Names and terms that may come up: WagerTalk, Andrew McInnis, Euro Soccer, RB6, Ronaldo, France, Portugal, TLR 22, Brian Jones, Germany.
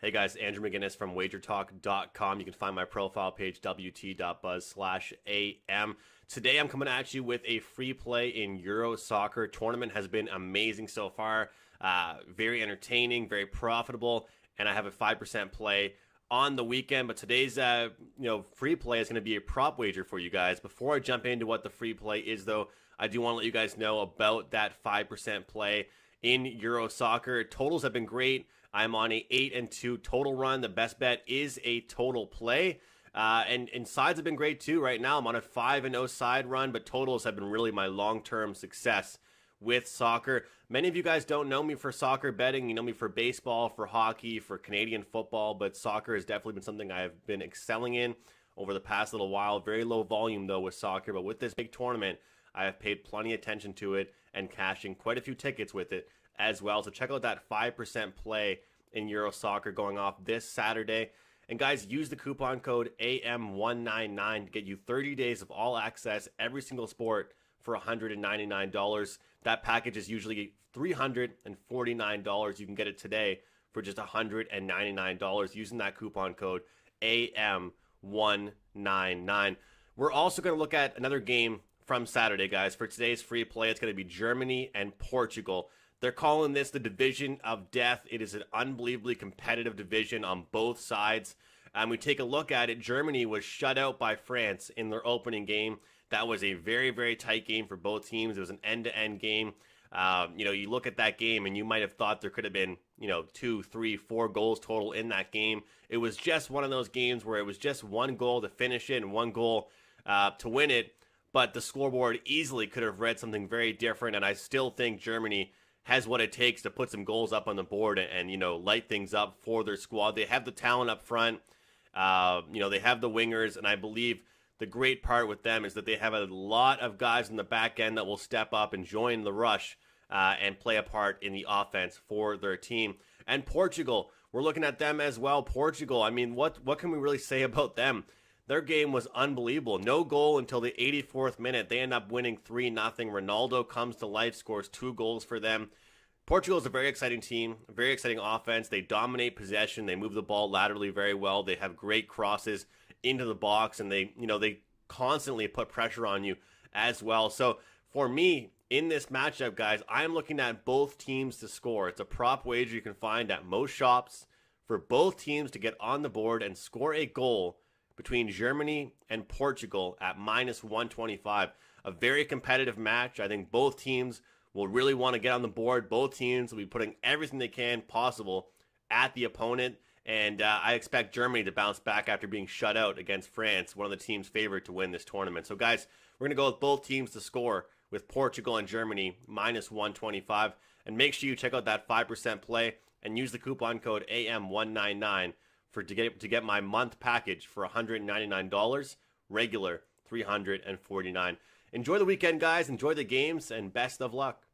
Hey guys, Andrew McInnis from WagerTalk.com. You can find my profile page, wt.buzz/am. Today I'm coming at you with a free play in Euro Soccer. Tournament has been amazing so far. Very entertaining, very profitable, and I have a 5% play on the weekend. But today's free play is going to be a prop wager for you guys. Before I jump into what the free play is, though, I do want to let you guys know about that 5% play in Euro Soccer. Totals have been great. I'm on a 8-2 total run. The best bet is a total play. And sides have been great too. Right now I'm on a 5-0 side run, but totals have been really my long-term success with soccer. Many of you guys don't know me for soccer betting. You know me for baseball, for hockey, for Canadian football, but soccer has definitely been something I've been excelling in over the past little while. Very low volume though with soccer, but with this big tournament, I have paid plenty of attention to it and cashing quite a few tickets with it as well. So check out that 5% play in Euro Soccer going off this Saturday. And guys, use the coupon code AM199 to get you 30 days of all access, every single sport for $199. That package is usually $349. You can get it today for just $199 using that coupon code AM199. We're also going to look at another game from Saturday, guys. For today's free play, it's going to be Germany and Portugal. They're calling this the division of death. It is an unbelievably competitive division on both sides. And we take a look at it. Germany was shut out by France in their opening game. That was a very, very tight game for both teams. It was an end-to-end game. You look at that game and you might have thought there could have been, 2, 3, 4 goals total in that game. It was just one of those games where it was just one goal to finish it and one goal to win it. But the scoreboard easily could have read something very different. And I still think Germany has what it takes to put some goals up on the board and light things up for their squad. They have the talent up front. They have the wingers, and I believe the great part with them is that they have a lot of guys in the back end that will step up and join the rush and play a part in the offense for their team. And Portugal, we're looking at them as well. Portugal, I mean, what can we really say about them? Their game was unbelievable. No goal until the 84th minute. They end up winning 3-0. Ronaldo comes to life, scores 2 goals for them. Portugal is a very exciting team, a very exciting offense. They dominate possession. They move the ball laterally very well. They have great crosses into the box, and they constantly put pressure on you as well. So for me, in this matchup, guys, I am looking at both teams to score. It's a prop wager you can find at most shops for both teams to get on the board and score a goal between Germany and Portugal at -125. A very competitive match. I think both teams will really want to get on the board. Both teams will be putting everything they can possible at the opponent. And I expect Germany to bounce back after being shut out against France, one of the teams favored to win this tournament. So guys, we're going to go with both teams to score with Portugal and Germany, -125. And make sure you check out that 5% play and use the coupon code AM199 to get my month package for $199, regular $349. Enjoy the weekend, guys. Enjoy the games, and best of luck.